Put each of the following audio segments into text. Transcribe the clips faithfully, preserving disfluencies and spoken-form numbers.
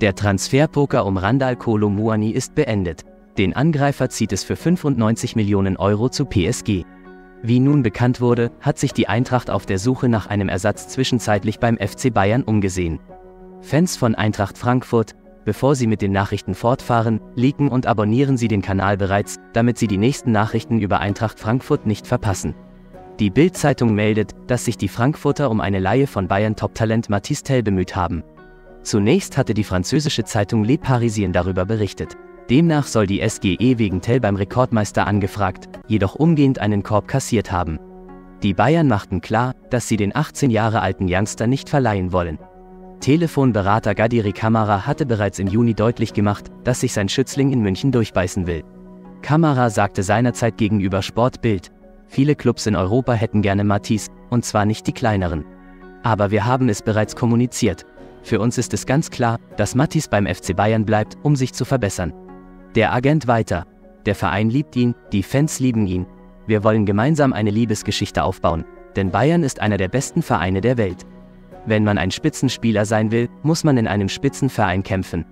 Der Transferpoker um Randal Kolo Muani ist beendet. Den Angreifer zieht es für fünfundneunzig Millionen Euro zu P S G. Wie nun bekannt wurde, hat sich die Eintracht auf der Suche nach einem Ersatz zwischenzeitlich beim F C Bayern umgesehen. Fans von Eintracht Frankfurt, bevor Sie mit den Nachrichten fortfahren, liken und abonnieren Sie den Kanal bereits, damit Sie die nächsten Nachrichten über Eintracht Frankfurt nicht verpassen. Die Bild-Zeitung meldet, dass sich die Frankfurter um eine Leihe von Bayern-Top-Talent Mathys Tel bemüht haben. Zunächst hatte die französische Zeitung Le Parisien darüber berichtet. Demnach soll die S G E wegen Tel beim Rekordmeister angefragt, jedoch umgehend einen Korb kassiert haben. Die Bayern machten klar, dass sie den achtzehn Jahre alten Youngster nicht verleihen wollen. Telefonberater Gadiri Kamara hatte bereits im Juni deutlich gemacht, dass sich sein Schützling in München durchbeißen will. Kamara sagte seinerzeit gegenüber Sportbild: Viele Clubs in Europa hätten gerne Mathys, und zwar nicht die kleineren. Aber wir haben es bereits kommuniziert. Für uns ist es ganz klar, dass Mathys beim F C Bayern bleibt, um sich zu verbessern. Der Agent weiter: Der Verein liebt ihn, die Fans lieben ihn. Wir wollen gemeinsam eine Liebesgeschichte aufbauen, denn Bayern ist einer der besten Vereine der Welt. Wenn man ein Spitzenspieler sein will, muss man in einem Spitzenverein kämpfen.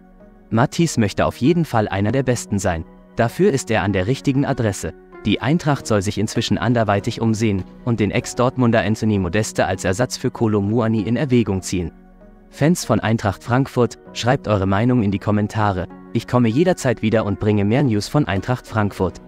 Mathys möchte auf jeden Fall einer der Besten sein. Dafür ist er an der richtigen Adresse. Die Eintracht soll sich inzwischen anderweitig umsehen und den Ex-Dortmunder Anthony Modeste als Ersatz für Kolo Muani in Erwägung ziehen. Fans von Eintracht Frankfurt, schreibt eure Meinung in die Kommentare. Ich komme jederzeit wieder und bringe mehr News von Eintracht Frankfurt.